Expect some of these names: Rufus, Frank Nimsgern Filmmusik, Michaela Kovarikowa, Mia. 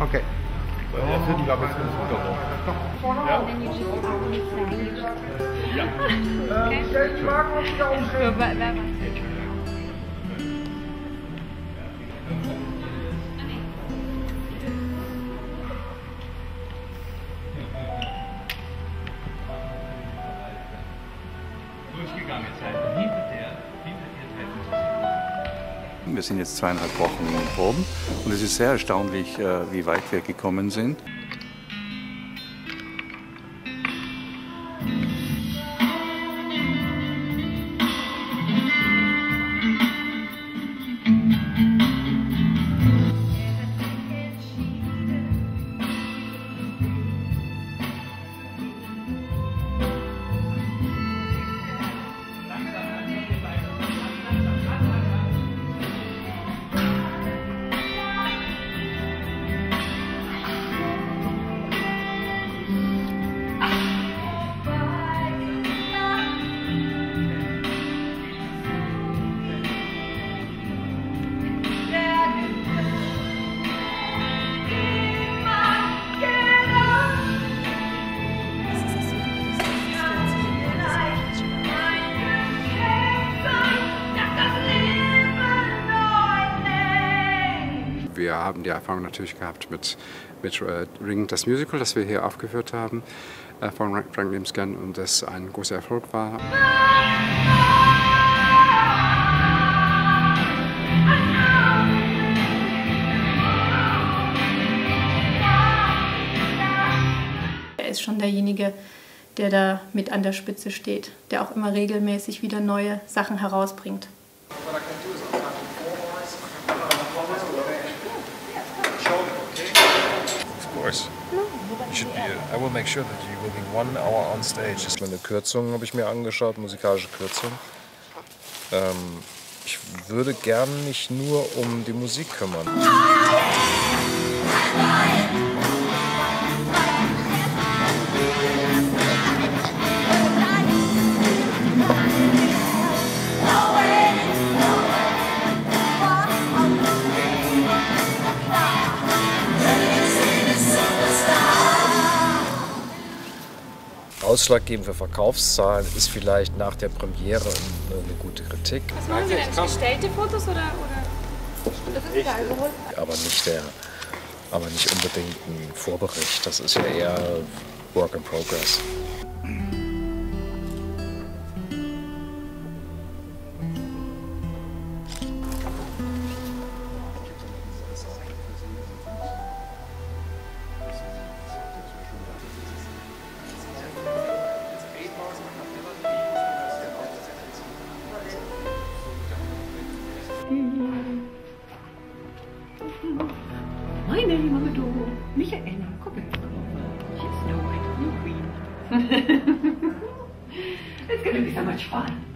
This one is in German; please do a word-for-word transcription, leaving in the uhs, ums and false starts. Okay. Weil der Film, glaube ich, ist gut geworden. Ja. Ja. Okay. Durchgegangen sein. Hinter der, hinter der Wir sind jetzt zweieinhalb Wochen in den Proben und es ist sehr erstaunlich, wie weit wir gekommen sind. Wir haben die Erfahrung natürlich gehabt mit, mit äh, Ring, das Musical, das wir hier aufgeführt haben, äh, von Frank Nimsgern, und das ein großer Erfolg war. Er ist schon derjenige, der da mit an der Spitze steht, der auch immer regelmäßig wieder neue Sachen herausbringt. Meine Kürzung habe ich mir angeschaut, musikalische Kürzung. Ähm, ich würde gerne mich nur um die Musik kümmern. Ausschlaggebend für Verkaufszahlen ist vielleicht nach der Premiere eine gute Kritik. Was machen Sie denn? Bestellte Fotos oder, oder? Das ist der Alkohol? Aber nicht der, aber nicht unbedingt ein Vorbericht. Das ist ja eher Work in Progress. Meine junge Du, Michaela Kovarikowa. She's no white, no green. It's gonna be so much fun.